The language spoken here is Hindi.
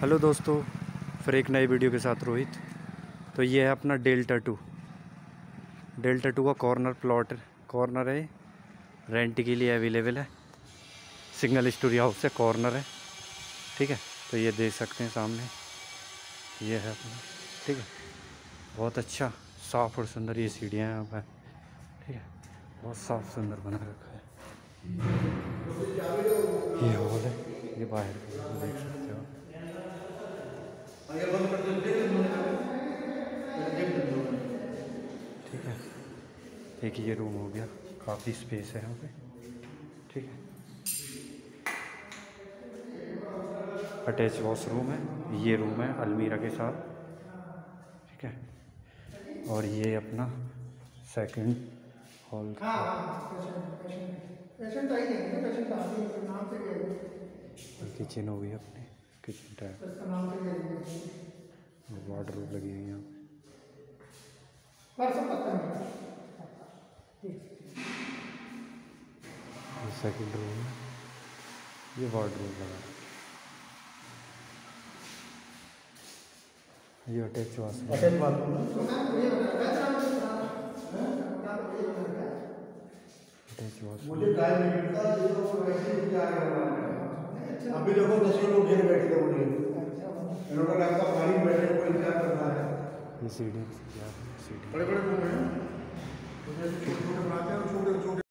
हेलो दोस्तों, फिर एक नई वीडियो के साथ रोहित। तो ये है अपना डेल्टा 2 का कॉर्नर है, रेंट के लिए अवेलेबल है। सिंगल स्टोरी हाउस है, कॉर्नर है, ठीक है। तो ये देख सकते हैं सामने, ये है अपना, ठीक है। बहुत अच्छा साफ़ और सुंदर ये सीढ़ियाँ हैं यहाँ पर, ठीक है। बहुत साफ सुंदर बना रखा है। ये हॉल है, ये बाहर देख सकते हो। ठीक है, एक ये रूम हो गया, काफ़ी स्पेस है यहाँ पे, ठीक है। अटैच वॉशरूम है, ये रूम है अलमीरा के साथ, ठीक है। और ये अपना सेकंड हॉल, किचन हो गई अपने, किचन टाइप, वार्डरोब लगी हुई यहाँ पे। सेकंड रूम है, ये वार्डरोब लगा है, ये अटैच वाशरूम।